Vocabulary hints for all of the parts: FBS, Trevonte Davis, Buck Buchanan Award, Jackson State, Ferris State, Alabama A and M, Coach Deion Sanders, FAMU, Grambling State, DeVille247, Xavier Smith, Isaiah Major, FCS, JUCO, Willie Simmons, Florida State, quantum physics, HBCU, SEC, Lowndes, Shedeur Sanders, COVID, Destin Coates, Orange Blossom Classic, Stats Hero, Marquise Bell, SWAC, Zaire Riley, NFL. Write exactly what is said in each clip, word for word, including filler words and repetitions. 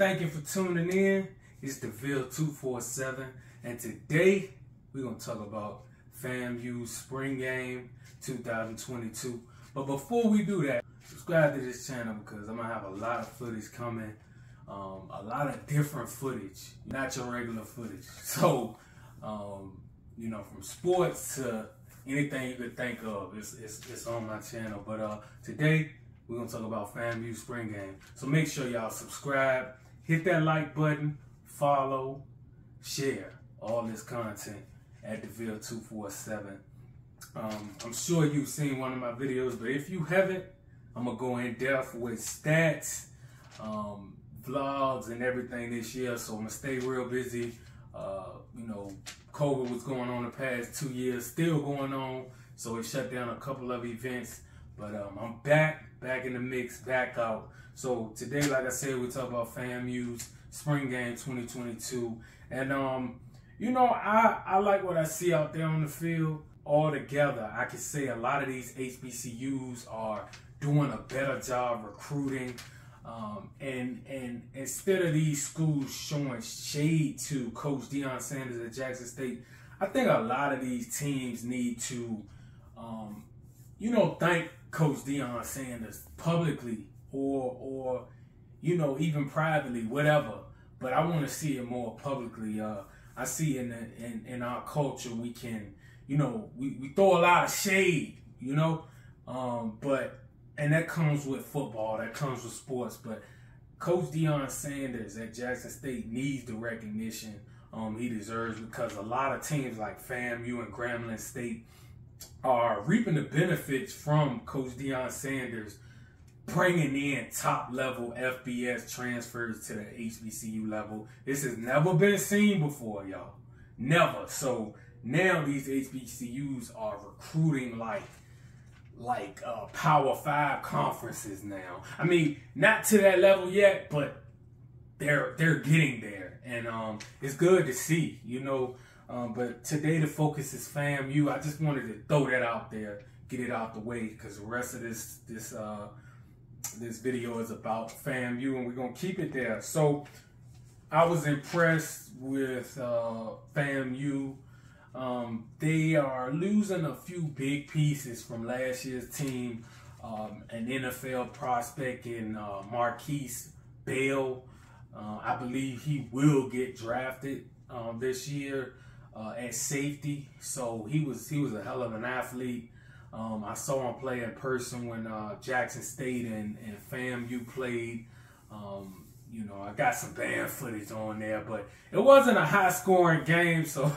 Thank you for tuning in. It's DeVille two forty-seven, and today we're going to talk about FAMU's Spring Game two thousand twenty-two. But before we do that, subscribe to this channel because I'm going to have a lot of footage coming, um, a lot of different footage, not your regular footage. So, um, you know, from sports to anything you could think of, it's, it's, it's on my channel. But uh, today, we're going to talk about FAMU Spring Game. So make sure y'all subscribe. Hit that like button, follow, share all this content at DeVille two forty-seven. Um, I'm sure you've seen one of my videos, but if you haven't, I'm going to go in depth with stats, um, vlogs, and everything this year. So I'm going to stay real busy. Uh, you know, COVID was going on the past two years, still going on. So it shut down a couple of events. But um, I'm back, back in the mix, back out. So today, like I said, we talk about FAMU's Spring Game twenty twenty-two. And, um, you know, I, I like what I see out there on the field. Altogether, I can say a lot of these H B C Us are doing a better job recruiting. Um, and, and instead of these schools showing shade to Coach Deion Sanders at Jackson State, I think a lot of these teams need to, um, you know, thank Coach Deion Sanders publicly or, or you know, even privately, whatever. But I want to see it more publicly. Uh, I see in, the, in in our culture we can, you know, we, we throw a lot of shade, you know. Um, but, and that comes with football, that comes with sports. But Coach Deion Sanders at Jackson State needs the recognition um, he deserves, because a lot of teams like FAMU and Grambling State are reaping the benefits from Coach Deion Sanders bringing in top-level F B S transfers to the H B C U level. This has never been seen before, y'all. Never. So now these H B C Us are recruiting like, like uh, Power Five conferences now. I mean, not to that level yet, but they're they're getting there, and um, it's good to see, you know. Um, but today the focus is FAMU. I just wanted to throw that out there, get it out the way, because the rest of this this uh, this video is about FAMU, and we're gonna keep it there. So I was impressed with uh, FAMU. Um, they are losing a few big pieces from last year's team. Um, an N F L prospect in uh, Marquise Bell. Uh, I believe he will get drafted um, this year. Uh, at safety, so he was he was a hell of an athlete. Um, I saw him play in person when uh, Jackson State and, and FAMU played. Um, you know, I got some band footage on there, but it wasn't a high scoring game, so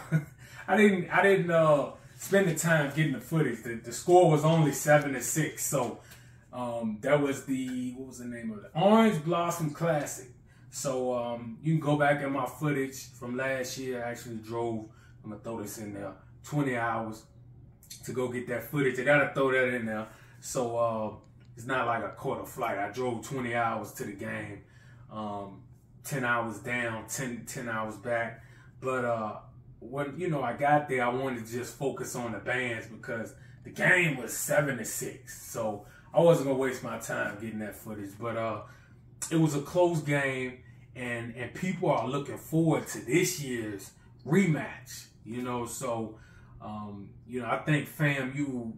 I didn't I didn't uh, spend the time getting the footage. The, the score was only seven to six, so um, that was the what was the name of it? Orange Blossom Classic. So um, you can go back at my footage from last year. I actually drove. I'm going to throw this in there, twenty hours to go get that footage. I got to throw that in there. So uh, it's not like I caught a flight. I drove twenty hours to the game, um, ten hours down, ten, ten hours back. But uh, when you know I got there, I wanted to just focus on the bands because the game was seven to six. So I wasn't going to waste my time getting that footage. But uh, it was a close game, and, and people are looking forward to this year's rematch. You know, so, um, you know, I think FAMU,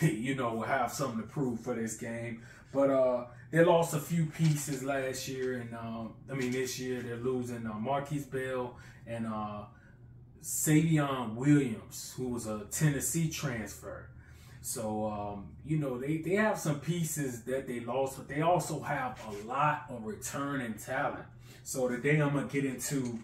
you know, will have something to prove for this game. But uh, they lost a few pieces last year, and um, I mean this year they're losing uh, Marquise Bell and uh, Savion Williams, who was a Tennessee transfer. So, um, you know, they, they have some pieces that they lost, but they also have a lot of returning talent. So today I'm going to get into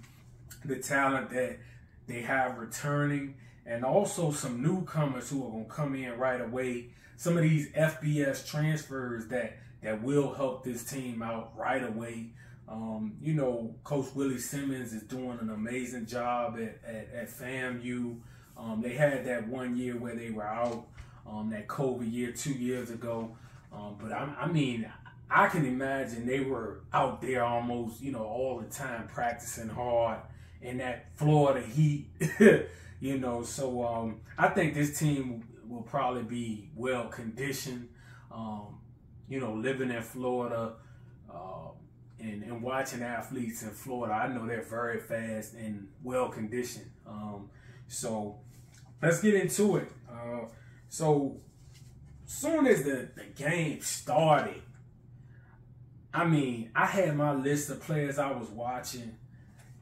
the talent that they have returning, and also some newcomers who are going to come in right away. Some of these F B S transfers that, that will help this team out right away. Um, you know, Coach Willie Simmons is doing an amazing job at, at, at FAMU. Um, they had that one year where they were out, um, that COVID year two years ago. Um, but I, I mean, I can imagine they were out there almost, you know, all the time practicing hard in that Florida heat, you know. So um, I think this team will probably be well conditioned, um, you know, living in Florida, uh, and, and watching athletes in Florida, I know they're very fast and well conditioned. Um, so let's get into it. Uh, so soon as the, the game started, I mean, I had my list of players I was watching,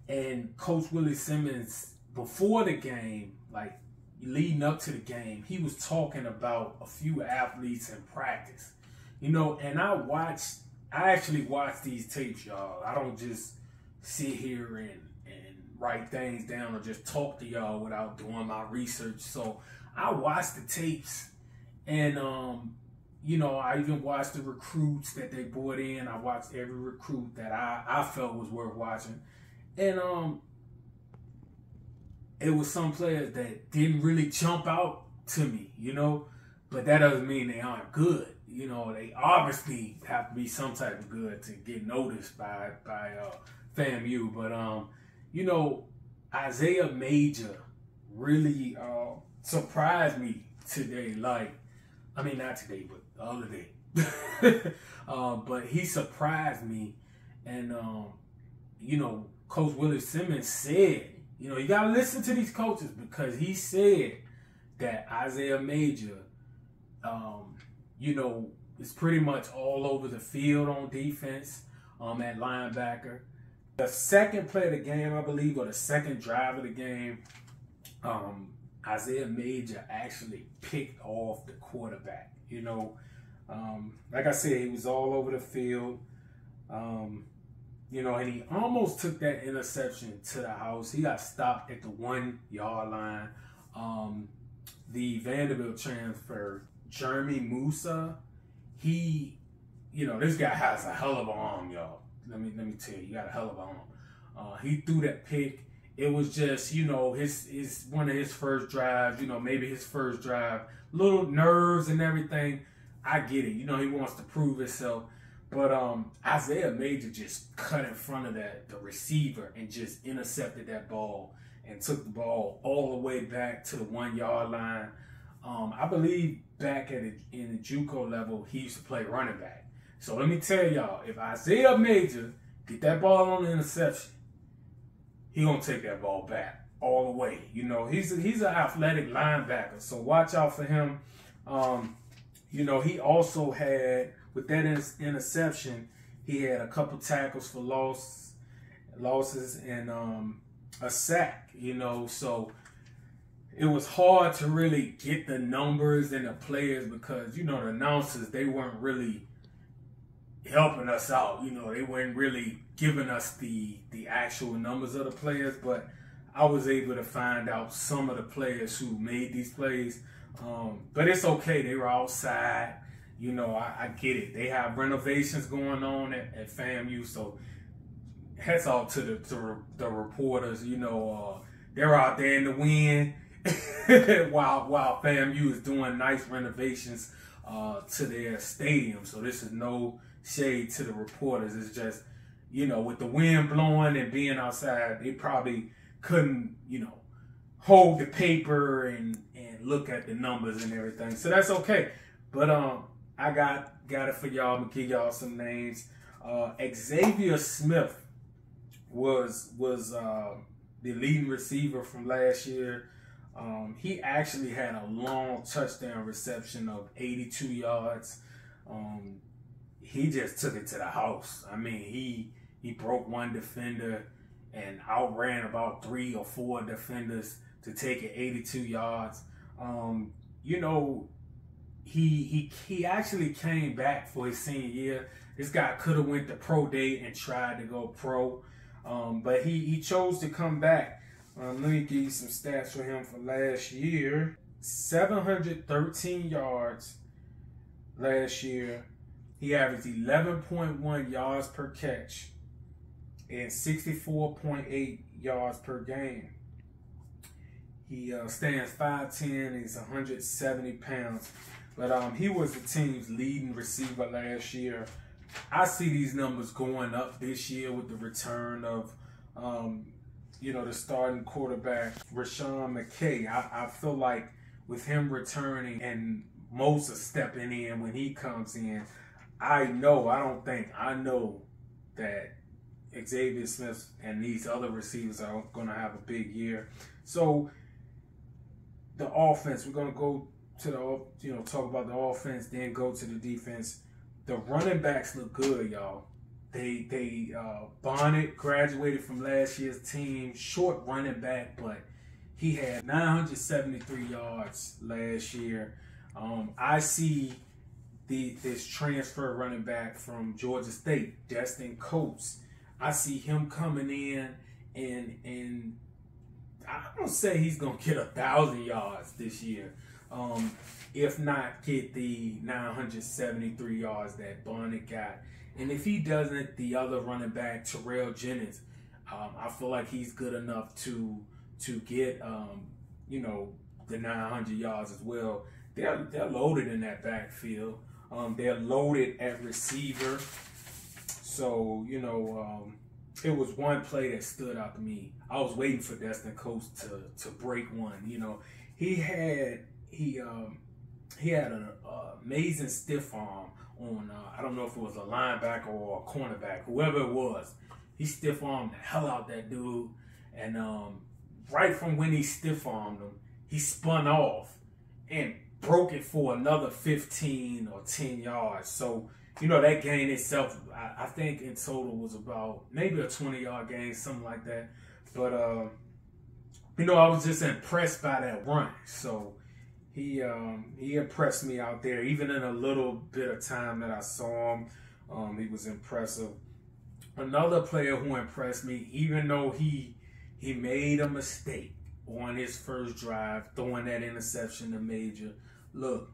and Coach Willie Simmons, before the game, like leading up to the game, he was talking about a few athletes in practice. You know, and I watched, I actually watch these tapes, y'all. I don't just sit here and, and write things down or just talk to y'all without doing my research. So I watched the tapes, and, um, you know, I even watched the recruits that they brought in. I watched every recruit that I, I felt was worth watching. And um, it was some players that didn't really jump out to me, you know, but that doesn't mean they aren't good. You know, they obviously have to be some type of good to get noticed by by uh, FAMU. But, um, you know, Isaiah Major really uh, surprised me today. Like, I mean, not today, but the other day. uh, but he surprised me. And, um, you know, Coach Willie Simmons said, you know, you got to listen to these coaches, because he said that Isaiah Major, um, you know, is pretty much all over the field on defense, um, at linebacker. The second play of the game, I believe, or the second drive of the game, um, Isaiah Major actually picked off the quarterback. You know, um, like I said, he was all over the field. Um, You know, and he almost took that interception to the house. He got stopped at the one-yard line. Um, the Vanderbilt transfer, Jeremy Moussa, he, you know, this guy has a hell of an arm, y'all. Let me let me tell you, you got a hell of an arm. Uh, he threw that pick. It was just, you know, his his one of his first drives. You know, maybe his first drive, little nerves and everything. I get it. You know, he wants to prove himself. But um, Isaiah Major just cut in front of that the receiver and just intercepted that ball and took the ball all the way back to the one-yard line. Um, I believe back at a, in the JUCO level, he used to play running back. So let me tell y'all, if Isaiah Major get that ball on the interception, he gonna take that ball back all the way. You know, he's a, he's an athletic linebacker, so watch out for him. Um, you know, he also had. With that interception, he had a couple tackles for loss, losses and um, a sack, you know. So it was hard to really get the numbers and the players because, you know, the announcers, they weren't really helping us out. You know, they weren't really giving us the, the actual numbers of the players. But I was able to find out some of the players who made these plays. Um, but it's okay. They were outside. You know, I, I get it. They have renovations going on at, at FAMU, so hats off to the to the reporters. You know, uh, they're out there in the wind while while FAMU is doing nice renovations uh, to their stadium. So this is no shade to the reporters. It's just, you know, with the wind blowing and being outside, they probably couldn't, you know, hold the paper and and look at the numbers and everything. So that's okay. But um. I got got it for y'all. I'm gonna give y'all some names. Uh, Xavier Smith was was uh, the leading receiver from last year. Um, he actually had a long touchdown reception of eighty-two yards. Um, he just took it to the house. I mean, he he broke one defender and outran about three or four defenders to take it eighty-two yards. Um, you know. He, he he actually came back for his senior year. This guy could have went to pro day and tried to go pro, um, but he, he chose to come back. Um, let me give you some stats for him for last year. seven hundred thirteen yards last year. He averaged eleven point one yards per catch and sixty-four point eight yards per game. He uh, stands five ten and he's one hundred seventy pounds. But um, he was the team's leading receiver last year. I see these numbers going up this year with the return of, um, you know, the starting quarterback, Rashawn McKay. I, I feel like with him returning and Moussa stepping in when he comes in, I know, I don't think, I know that Xavier Smith and these other receivers are going to have a big year. So the offense, we're going to go to the, you know, talk about the offense, then go to the defense. The running backs look good, y'all. They, they uh, Bonnet graduated from last year's team, short running back, but he had nine hundred seventy-three yards last year. Um, I see the this transfer running back from Georgia State, Destin Coates. I see him coming in, and and I don't say he's gonna get a thousand yards this year, um, if not get the nine hundred seventy-three yards that Bonnet got. And if he doesn't, the other running back, Terrell Jennings, um, I feel like he's good enough to to get um, you know, the nine hundred yards as well. They're they're loaded in that backfield. Um, they're loaded at receiver. So, you know, um, it was one play that stood out to me. I was waiting for Destin Coates to to break one. You know, he had he um, he had an amazing stiff arm on uh, I don't know if it was a linebacker or a cornerback, whoever it was. He stiff armed the hell out that dude, and um, right from when he stiff armed him, he spun off and broke it for another fifteen or ten yards. So, you know, that gain itself, I, I think in total was about maybe a twenty-yard gain, something like that. But, uh, you know, I was just impressed by that run. So he um, he impressed me out there. Even in a little bit of time that I saw him, um, he was impressive. Another player who impressed me, even though he he made a mistake on his first drive, throwing that interception to Major. Look,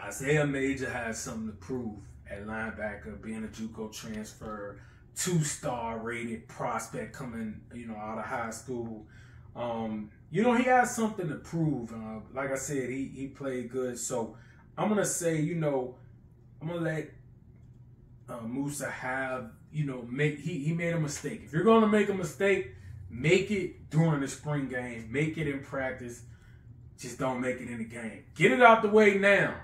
Isaiah Major has something to prove at linebacker, being a JUCO transfer, two-star rated prospect coming, you know, out of high school. Um, you know, he has something to prove. Uh, like I said, he, he played good. So I'm going to say, you know, I'm going to let uh, Moussa have, you know, make he, he made a mistake. If you're going to make a mistake, make it during the spring game. Make it in practice. Just don't make it in the game. Get it out the way now.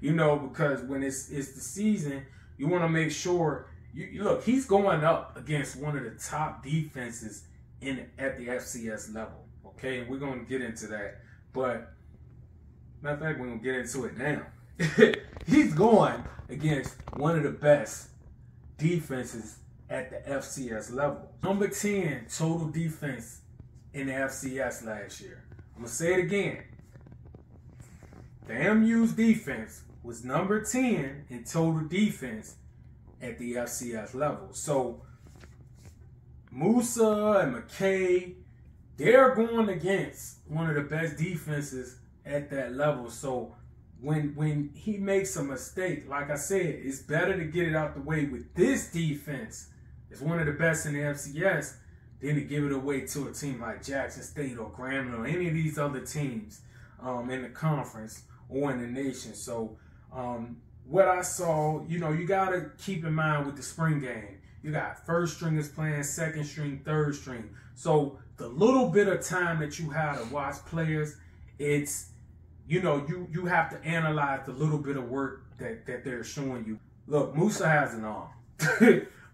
You know, because when it's it's the season, you want to make sure you, you look. He's going up against one of the top defenses in at the F C S level. Okay, and we're gonna get into that. But matter of fact, we're gonna get into it now. He's going against one of the best defenses at the F C S level. Number ten total defense in the F C S last year. I'm gonna say it again. The M U's defense was number ten in total defense at the F C S level. So Moussa and McKay, they're going against one of the best defenses at that level. So when when he makes a mistake, like I said, it's better to get it out the way with this defense. It's one of the best in the F C S than to give it away to a team like Jackson State or Grambling or any of these other teams um, in the conference or in the nation. So um, what I saw, you know, you got to keep in mind with the spring game, you got first stringers playing, second string, third string. So the little bit of time that you have to watch players, it's, you know, you, you have to analyze the little bit of work that, that they're showing you. Look, Moussa has an arm.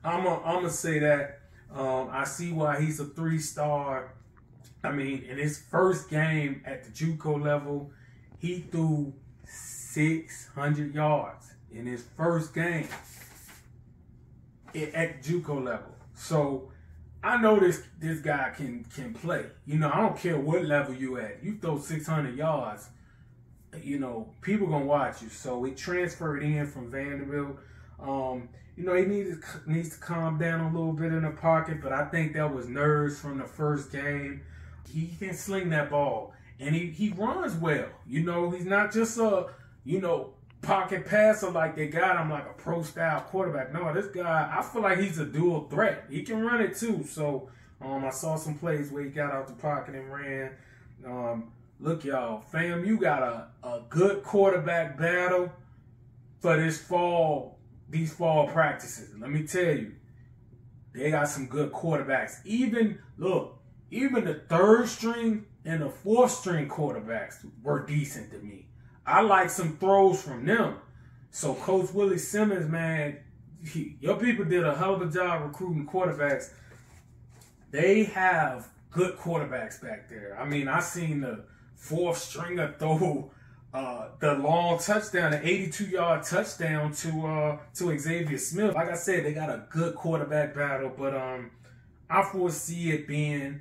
I'm going to say that. Um, I see why he's a three-star. I mean, in his first game at the JUCO level, he threw six hundred yards in his first game at JUCO level. So I know this this guy can can play. You know, I don't care what level you at. You throw six hundred yards, you know, people gonna watch you. So he transferred in from Vanderbilt. Um, you know, he needs needs to calm down a little bit in the pocket, but I think that was nerves from the first game. He can sling that ball, and he, he runs well. You know, he's not just a, you know, pocket passer like they got him, like a pro-style quarterback. No, this guy, I feel like he's a dual threat. He can run it too. So um, I saw some plays where he got out the pocket and ran. Um, look, y'all, fam, you got a, a good quarterback battle for this fall. These fall practices, let me tell you, they got some good quarterbacks. Even, look, even the third string and the fourth string quarterbacks were decent to me. I like some throws from them. So Coach Willie Simmons, man, your people did a hell of a job recruiting quarterbacks. They have good quarterbacks back there. I mean, I seen the fourth stringer throw uh, the long touchdown, the eighty-two yard touchdown to uh, to Xavier Smith. Like I said, they got a good quarterback battle, but um, I foresee it being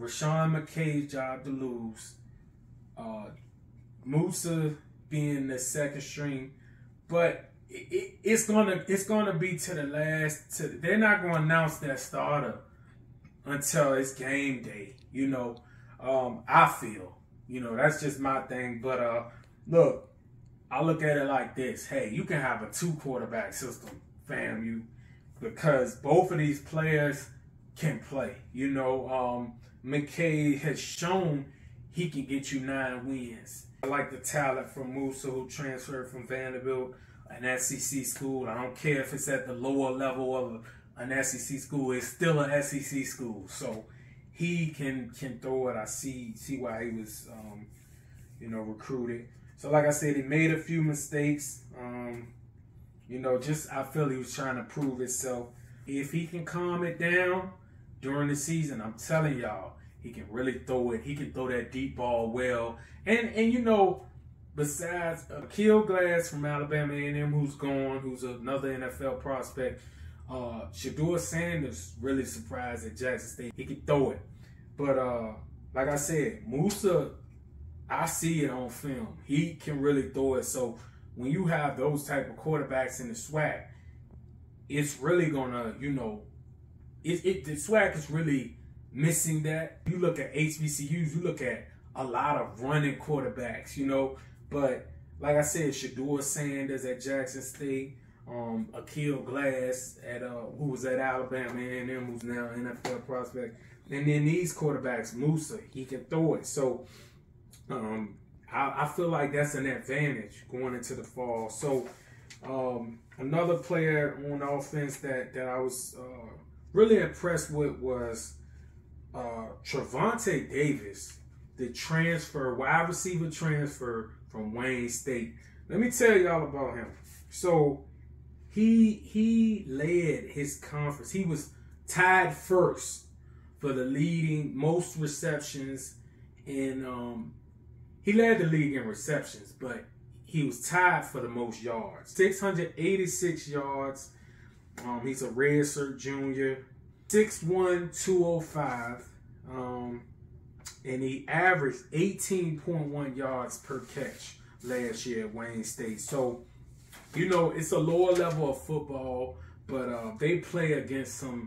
Rashawn McKay's job to lose. Uh, Moussa being the second string, but it, it, it's gonna it's gonna be to the last. To, they're not gonna announce that starter until it's game day. You know, um, I feel you know that's just my thing. But uh, look, I look at it like this: hey, you can have a two quarterback system, FAMU, because both of these players can play. You know, um, McKay has shown he can get you nine wins. I like the talent from Moussa, who transferred from Vanderbilt, an S E C school. I don't care if it's at the lower level of an S E C school. It's still an S E C school. So he can can throw it. I see see why he was, um, you know, recruited. So like I said, he made a few mistakes. Um, you know, just I feel he was trying to prove himself. If he can calm it down during the season, I'm telling y'all, he can really throw it. He can throw that deep ball well. And, and you know, besides Akil Glass from Alabama A and M, who's gone, who's another N F L prospect, uh, Shedeur Sanders really surprised at Jackson State. He can throw it. But uh, like I said, Moussa, I see it on film. He can really throw it. So when you have those type of quarterbacks in the SWAC, it's really going to, you know, it, it, the SWAC is really missing that. You look at H B C Us, you look at a lot of running quarterbacks, you know. But like I said, Shedeur Sanders at Jackson State, um, Akil Glass at uh, who was at Alabama A and M, who's now an N F L prospect, and then these quarterbacks, Moussa, he can throw it. So um, I, I feel like that's an advantage going into the fall. So um, another player on offense that that I was uh, really impressed with was Uh, Trevonte Davis, the transfer, wide receiver transfer from Wayne State. Let me tell y'all about him. So he he led his conference. He was tied first for the leading most receptions, and um, he led the league in receptions, but he was tied for the most yards, six hundred eighty-six yards. Um, he's a redshirt junior. six one, two oh five, um, and he averaged eighteen point one yards per catch last year at Wayne State. So, you know, it's a lower level of football, but uh, they play against some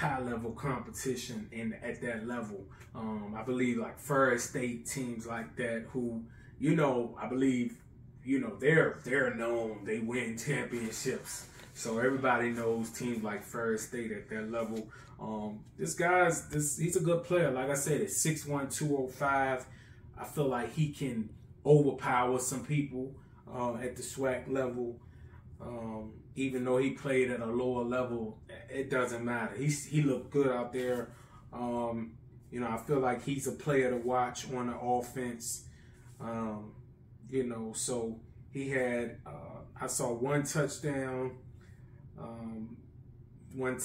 high-level competition in at that level. Um, I believe like Ferris State, teams like that, who, you know, I believe, you know, they're they're known. They win championships. So everybody knows teams like Ferris State at that level. Um, this guy's this he's a good player. Like I said, at six one, two oh five, I feel like he can overpower some people uh, at the SWAC level. Um, even though he played at a lower level, it doesn't matter. He's, he looked good out there. Um, you know, I feel like he's a player to watch on the offense. Um, you know, so he had uh, I saw one touchdown. Um, one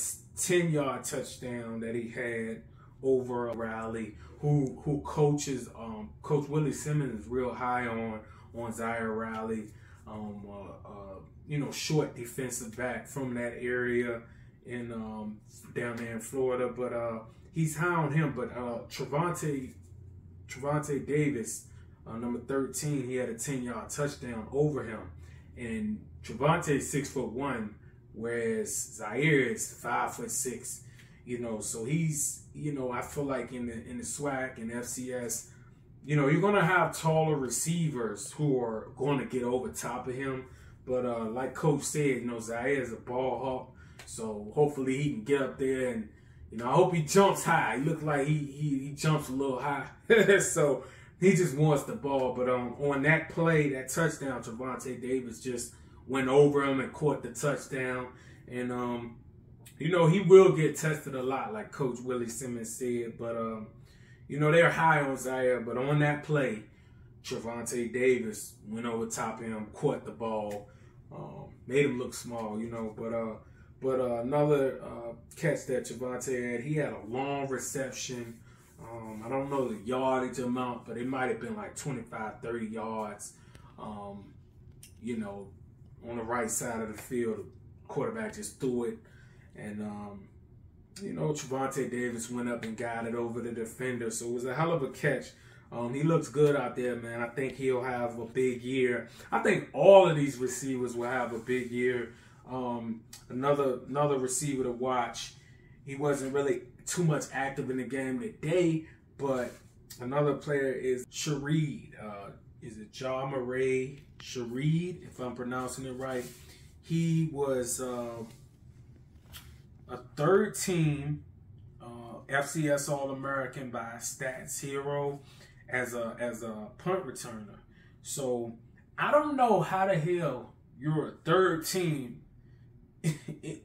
ten yard touchdown that he had over Riley, who who coaches um, Coach Willie Simmons is real high on on Zaire Riley, um, uh, uh, you know, short defensive back from that area in um, down there in Florida, but uh, he's high on him. But uh, Trevonte Trevonte Davis, uh, number thirteen, he had a ten yard touchdown over him, and Trevonte six foot one. Whereas Zaire is five foot six, you know. So he's, you know, I feel like in the in the SWAC and F C S, you know, you're gonna have taller receivers who are gonna get over top of him. But uh, like Coach said, you know, Zaire is a ball hawk, so hopefully he can get up there and, you know, I hope he jumps high. He looked like he he, he jumps a little high, so he just wants the ball. But um, on that play, that touchdown, Trevonte Davis just went over him and caught the touchdown. And, um, you know, he will get tested a lot, like Coach Willie Simmons said. But, um, you know, they're high on Zaire. But on that play, Trevonte Davis went over top of him, caught the ball, um, made him look small, you know. But uh, but uh, another uh, catch that Trevonte had, he had a long reception. Um, I don't know the yardage amount, but it might have been like twenty-five, thirty yards, um, you know, on the right side of the field. The quarterback just threw it. And, um, you know, Trevonte Davis went up and got it over the defender. So it was a hell of a catch. Um, he looks good out there, man. I think he'll have a big year. I think all of these receivers will have a big year. Um, another another receiver to watch. He wasn't really too much active in the game today, but another player is Shareed. Uh, is it Jamari Shareef, if I'm pronouncing it right? He was uh, a third-team uh, F C S All-American by Stats Hero as a as a punt returner. So I don't know how the hell you're a third-team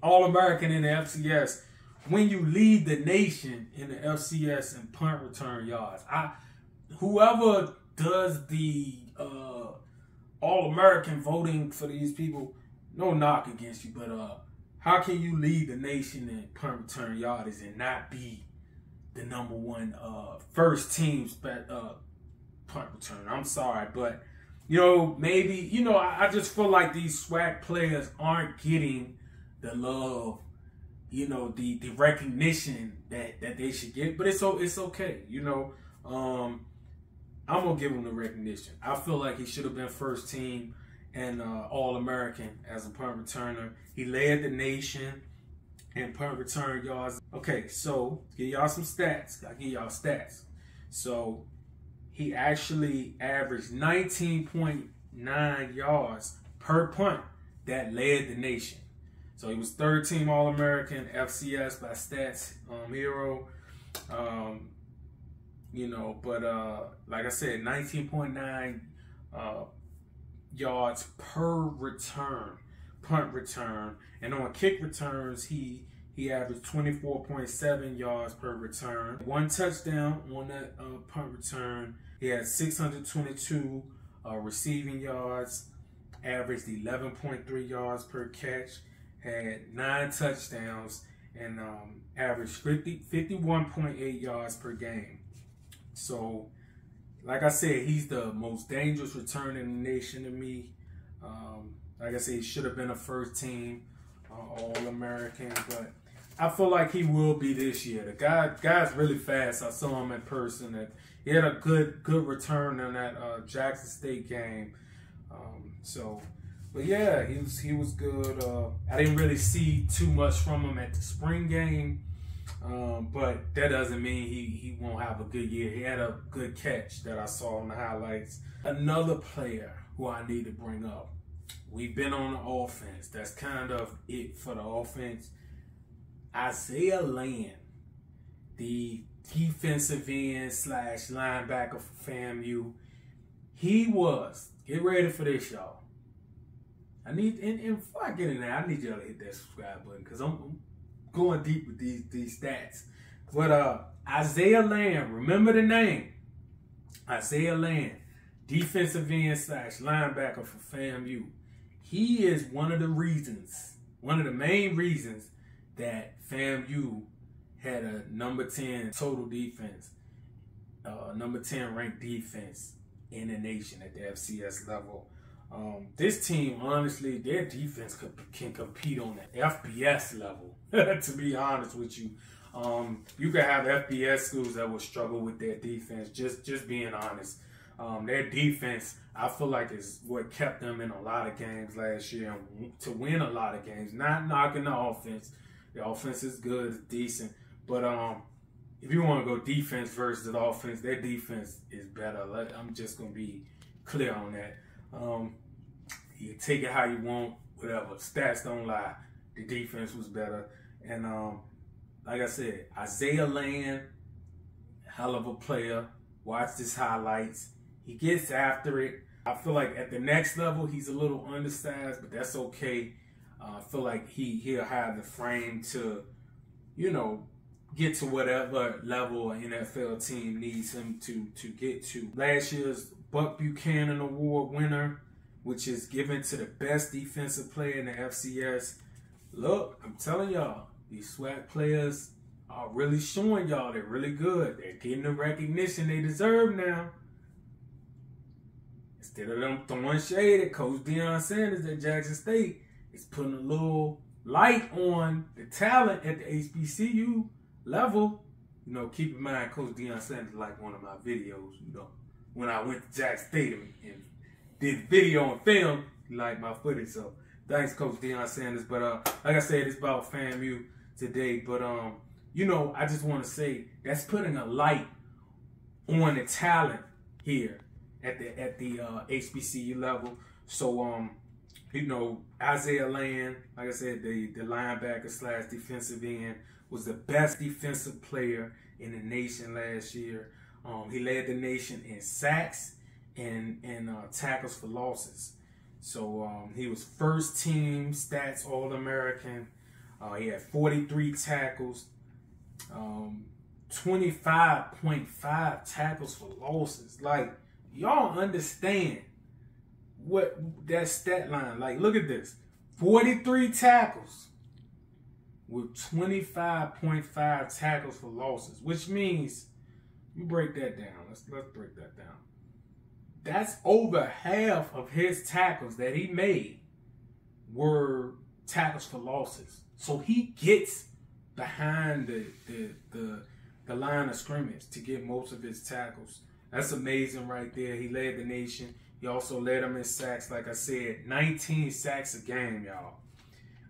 All-American in the F C S when you lead the nation in the F C S and punt return yards. I, whoever does the uh, All-American voting for these people, no knock against you, but uh, how can you lead the nation in punt return yards and not be the number one uh, first team uh, punt return? I'm sorry, but, you know, maybe, you know, I, I just feel like these SWAC players aren't getting the love, you know, the, the recognition that, that they should get. But it's it's okay, you know. Um, I'm going to give him the recognition. I feel like he should have been first team and uh, All-American as a punt returner. He led the nation in punt return yards. Okay, so give y'all some stats. I'll give y'all stats. So he actually averaged nineteen point nine yards per punt. That led the nation. So he was third team All-American, F C S by Stats um, Hero. Um, you know, but uh, like I said, nineteen point nine uh, yards per return, punt return. And on kick returns, he he averaged twenty-four point seven yards per return. One touchdown on that uh, punt return. He had six hundred twenty-two uh, receiving yards, averaged eleven point three yards per catch. Had nine touchdowns and um, averaged fifty-one point eight yards per game. So, like I said, he's the most dangerous returner in the nation to me. Um, like I said, he should have been a first team uh, All-American, but I feel like he will be this year. The guy, guy's really fast. I saw him in person. And he had a good, good return in that uh, Jackson State game. Um, so. But yeah, he was he was good. Uh, I didn't really see too much from him at the spring game, um, but that doesn't mean he he won't have a good year. He had a good catch that I saw in the highlights. Another player who I need to bring up. We've been on the offense. That's kind of it for the offense. Isaiah Lamb, the defensive end slash linebacker for FAMU. He was, get ready for this, y'all. I need, and, and before I get in there, I need y'all to hit that subscribe button because I'm, I'm going deep with these, these stats. But uh, Isaiah Lamb, remember the name. Isaiah Lamb, defensive end slash linebacker for FAMU. He is one of the reasons, one of the main reasons that FAMU had a number ten total defense, uh, number ten ranked defense in the nation at the F C S level. Um, this team, honestly, their defense could, can compete on the F B S level, to be honest with you. Um, you could have F B S schools that will struggle with their defense, just, just being honest. Um, their defense, I feel like, is what kept them in a lot of games last year and to win a lot of games. Not knocking the offense. The offense is good, it's decent. But um, if you want to go defense versus the offense, their defense is better. I'm just going to be clear on that. Um, you take it how you want, whatever. Stats don't lie. The defense was better. And um, like I said, Isaiah Lamb, hell of a player. Watch his highlights. He gets after it. I feel like at the next level, he's a little undersized, but that's okay. Uh, I feel like he, he'll have the frame to, you know, get to whatever level an N F L team needs him to, to get to. Last year's Buck Buchanan Award winner which is given to the best defensive player in the F C S. Look, I'm telling y'all, these SWAC players are really showing y'all they're really good. They're getting the recognition they deserve now. Instead of them throwing shade at Coach Deion Sanders at Jackson State, it's putting a little light on the talent at the H B C U level. You know, keep in mind, Coach Deion Sanders liked one of my videos, you know, when I went to Jackson State and, and did video and film, he liked my footage. So thanks, Coach Deion Sanders. But uh, like I said, it's about FAMU today. But, um, you know, I just want to say that's putting a light on the talent here at the at the uh, H B C U level. So, um, you know, Isaiah Lamb, like I said, the, the linebacker slash defensive end, was the best defensive player in the nation last year. Um, he led the nation in sacks and, and uh, tackles for losses. So um, he was first team stats All-American. Uh, he had forty-three tackles, twenty-five point five tackles for losses. Like, y'all understand what that stat line, like, look at this, forty-three tackles with twenty-five point five tackles for losses, which means, you break that down, let's, let's break that down. That's over half of his tackles that he made were tackles for losses. So he gets behind the, the, the, the line of scrimmage to get most of his tackles. That's amazing right there. He led the nation. He also led them in sacks. Like I said, nineteen sacks a game, y'all.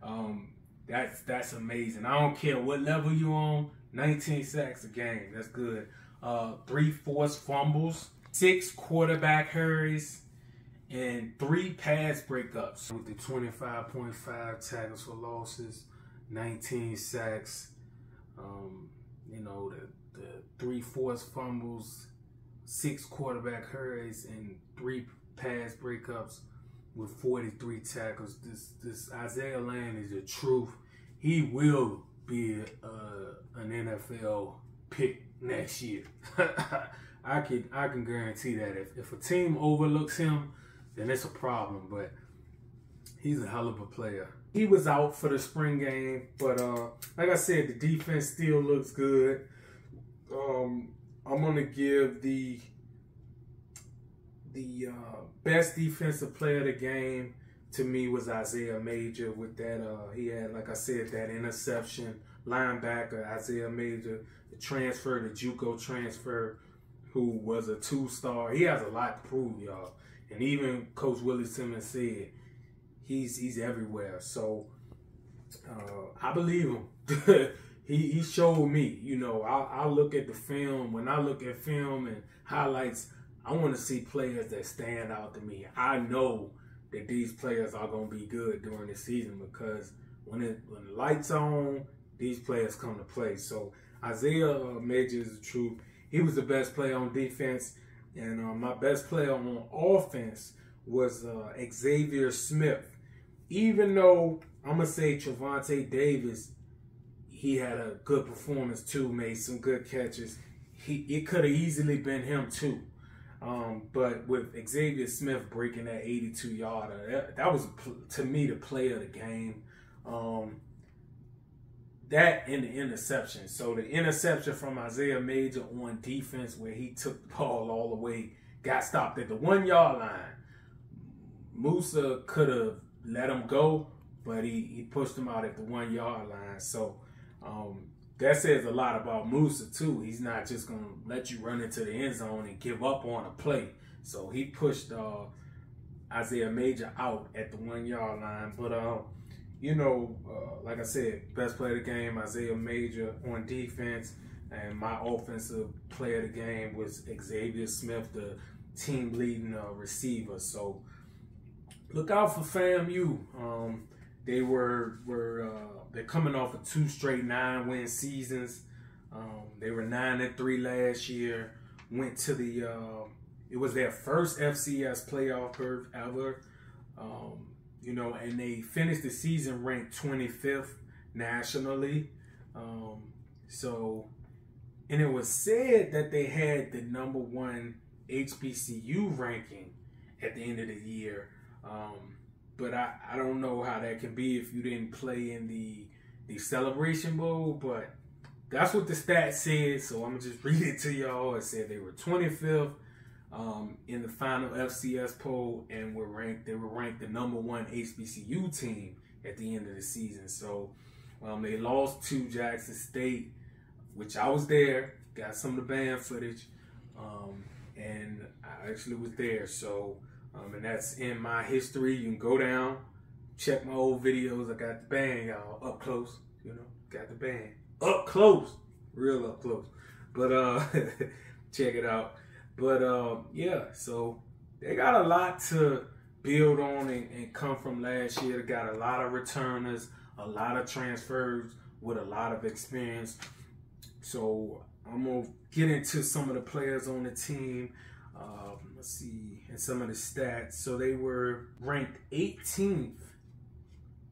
Um, that's, that's amazing. I don't care what level you're on, nineteen sacks a game. That's good. Uh, three forced fumbles, six quarterback hurries, and three pass breakups. With the twenty-five point five tackles for losses, nineteen sacks, um, you know, the, the three forced fumbles, six quarterback hurries, and three pass breakups with forty-three tackles. This this Isaiah Lamb is the truth. He will be uh, an N F L pick next year. I can I can guarantee that. If if a team overlooks him, then it's a problem. But he's a hell of a player. He was out for the spring game, but uh, like I said, the defense still looks good. Um, I'm gonna give the the uh, best defensive player of the game to me was Isaiah Major. With that, uh, he had, like I said, that interception. Linebacker Isaiah Major, the transfer, the JUCO transfer, who was a two-star. He has a lot to prove, y'all. And even Coach Willie Simmons said he's he's everywhere. So uh, I believe him. He, he showed me, you know, I, I look at the film. When I look at film and highlights, I want to see players that stand out to me. I know that these players are going to be good during the season because when, it, when the lights are on, these players come to play. So Isaiah Major is the truth. He was the best player on defense. And uh, my best player on offense was uh, Xavier Smith. Even though I'm going to say Trevonte Davis, he had a good performance too, made some good catches. He, it could have easily been him too. Um, but with Xavier Smith breaking that eighty-two yarder, that, that was, to me, the play of the game. Um, that and the interception. So the interception from Isaiah Major on defense where he took the ball all the way, got stopped at the one-yard line. Moussa could have let him go, but he, he pushed him out at the one-yard line. So Um, that says a lot about Moussa too. He's not just going to let you run into the end zone and give up on a play. So he pushed uh, Isaiah Major out at the one-yard line. But, uh, you know, uh, like I said, best player of the game, Isaiah Major on defense. And my offensive player of the game was Xavier Smith, the team-leading uh, receiver. So look out for FAMU. Um, they were, were uh, they're coming off of two straight nine-win seasons. Um, they were nine and three last year. Went to the uh, it was their first F C S playoff berth ever, um, you know, and they finished the season ranked twenty-fifth nationally. Um, so, and it was said that they had the number one H B C U ranking at the end of the year. Um, but I, I don't know how that can be if you didn't play in the the Celebration Bowl, but that's what the stats said, so I'm going to just read it to y'all. It said they were twenty-fifth um, in the final F C S poll, and were ranked. they were ranked the number one H B C U team at the end of the season. So um, they lost to Jackson State, which I was there, got some of the band footage, um, and I actually was there. So, um, and that's in my history. You can go down, check my old videos. I got the band, y'all, up close, you know, got the band. Up close, real up close, but uh check it out. But uh yeah, so they got a lot to build on and, and come from last year. They got a lot of returners, a lot of transfers with a lot of experience. So I'm gonna get into some of the players on the team, um let's see, and some of the stats. So they were ranked eighteenth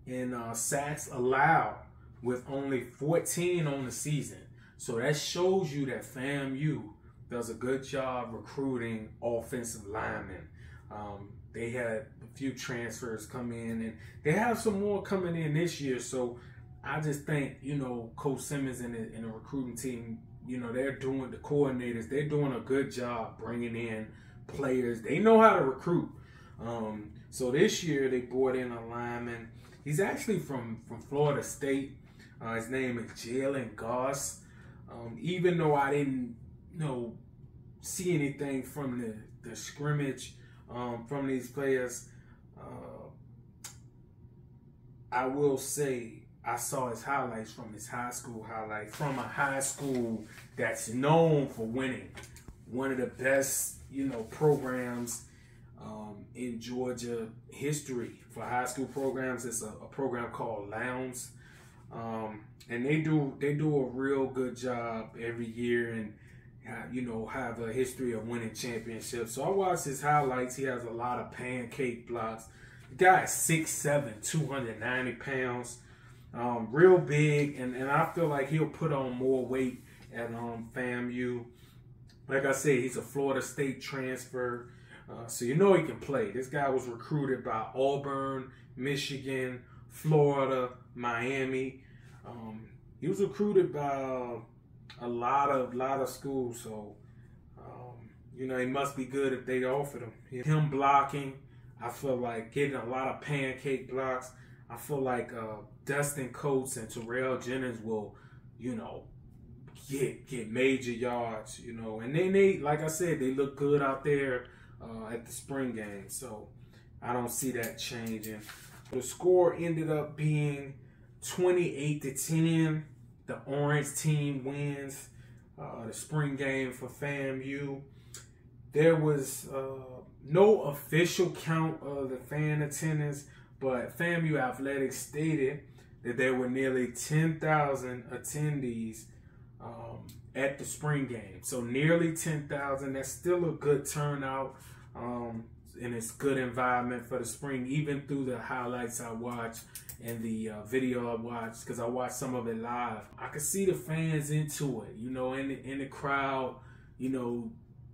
in uh sacks allowed, with only fourteen on the season. So that shows you that FAMU does a good job recruiting offensive linemen. Um, they had a few transfers come in, and they have some more coming in this year. So I just think, you know, Coach Simmons and the, and the recruiting team, you know, they're doing, the coordinators, they're doing a good job bringing in players. They know how to recruit. Um, so this year they brought in a lineman. He's actually from, from Florida State. Uh, his name is Jalen Goss. Um, even though I didn't, you know, see anything from the, the scrimmage um, from these players, uh, I will say I saw his highlights from his high school highlights, from a high school that's known for winning. One of the best, you know, programs um, in Georgia history for high school programs. It's a, a program called Lowndes. Um, and they do they do a real good job every year, and you know, have a history of winning championships. So I watched his highlights. He has a lot of pancake blocks. The guy is six seven, two hundred ninety pounds, um, real big, and, and I feel like he'll put on more weight at um, FAMU. Like I said, he's a Florida State transfer, uh, so you know he can play. This guy was recruited by Auburn, Michigan, Florida, Miami. Um, he was recruited by uh, a lot of lot of schools, so um, you know, he must be good if they offered him. Him blocking, I feel like getting a lot of pancake blocks. I feel like uh, Destin Coates and Terrell Jennings will, you know, get get major yards, you know. And then they, like I said, they look good out there uh, at the spring game, so I don't see that changing. The score ended up being twenty-eight to ten. The orange team wins uh, the spring game for FAMU. There was uh, no official count of the fan attendance, but FAMU Athletics stated that there were nearly ten thousand attendees um, at the spring game. So nearly ten thousand. That's still a good turnout. Um, and it's good environment for the spring, even through the highlights I watched and the uh, video I watched, because I watched some of it live. I could see the fans into it, you know, in the, in the crowd, you know,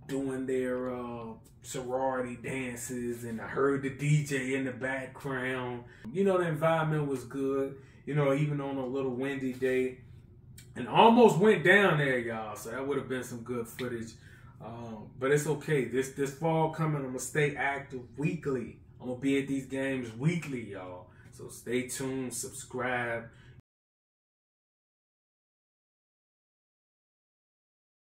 doing their uh, sorority dances, and I heard the D J in the background. You know, the environment was good, you know, even on a little windy day. And almost went down there, y'all, so that would have been some good footage. Um, but it's okay. This this fall coming, I'm going to stay active weekly. I'm going to be at these games weekly, y'all. So stay tuned, subscribe,